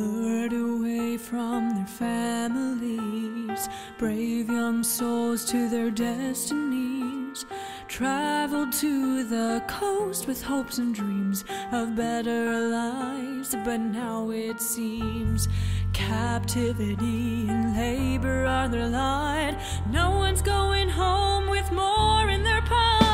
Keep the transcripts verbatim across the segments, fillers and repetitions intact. lured away from their families, brave young souls to their destinies, traveled to the coast with hopes and dreams of better lives. But now it seems captivity and labor are their lot. No one's going home with more in their pocket.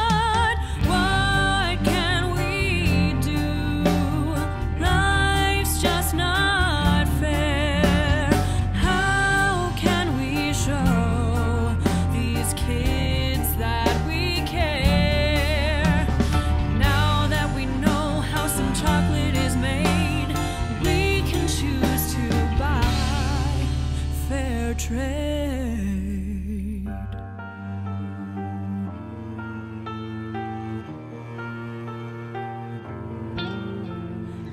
Trade.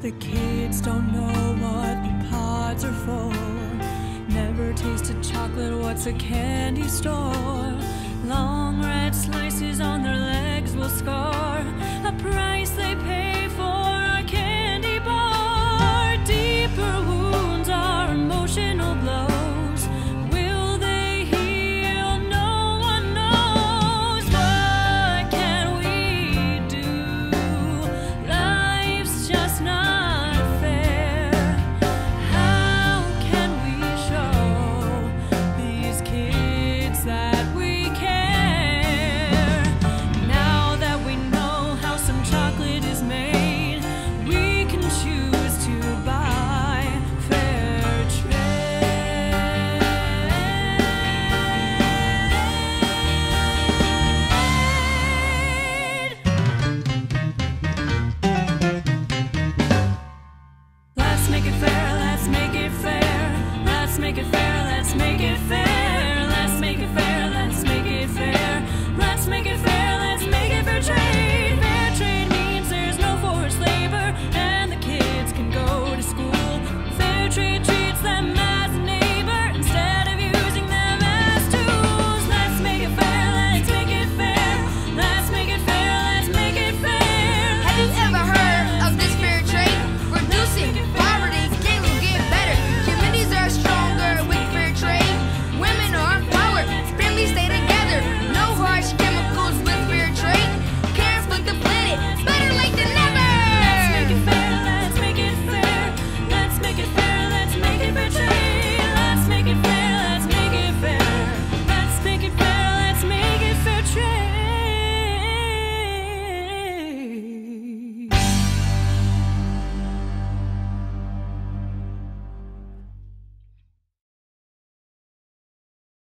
The kids don't know what the pods are for, never tasted chocolate, what's a candy store? Long red slices on their legs will scar, a price they pay